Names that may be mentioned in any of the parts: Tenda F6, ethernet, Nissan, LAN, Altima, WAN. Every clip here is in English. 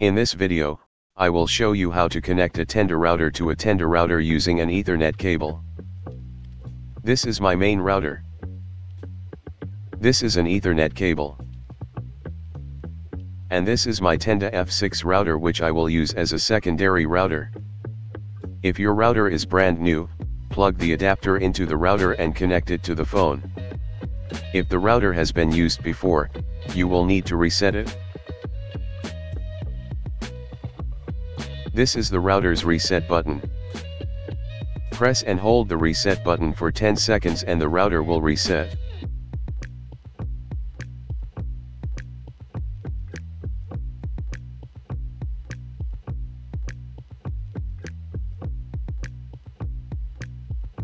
In this video, I will show you how to connect a Tenda router to a Tenda router using an Ethernet cable. This is my main router. This is an Ethernet cable. And this is my Tenda F6 router, which I will use as a secondary router. If your router is brand new, plug the adapter into the router and connect it to the phone. If the router has been used before, you will need to reset it. This is the router's reset button. Press and hold the reset button for 10 seconds and the router will reset.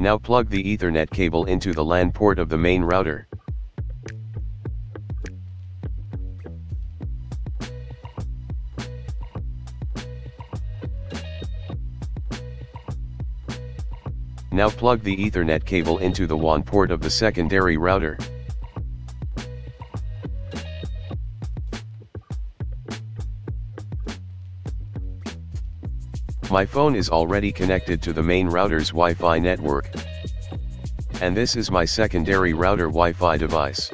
Now plug the Ethernet cable into the LAN port of the main router. Now plug the Ethernet cable into the WAN port of the secondary router. My phone is already connected to the main router's Wi-Fi network. And this is my secondary router Wi-Fi device.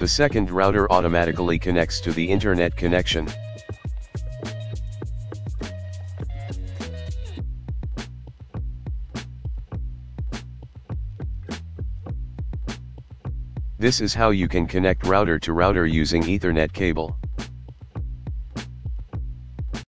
The second router automatically connects to the internet connection. This is how you can connect router to router using Ethernet cable.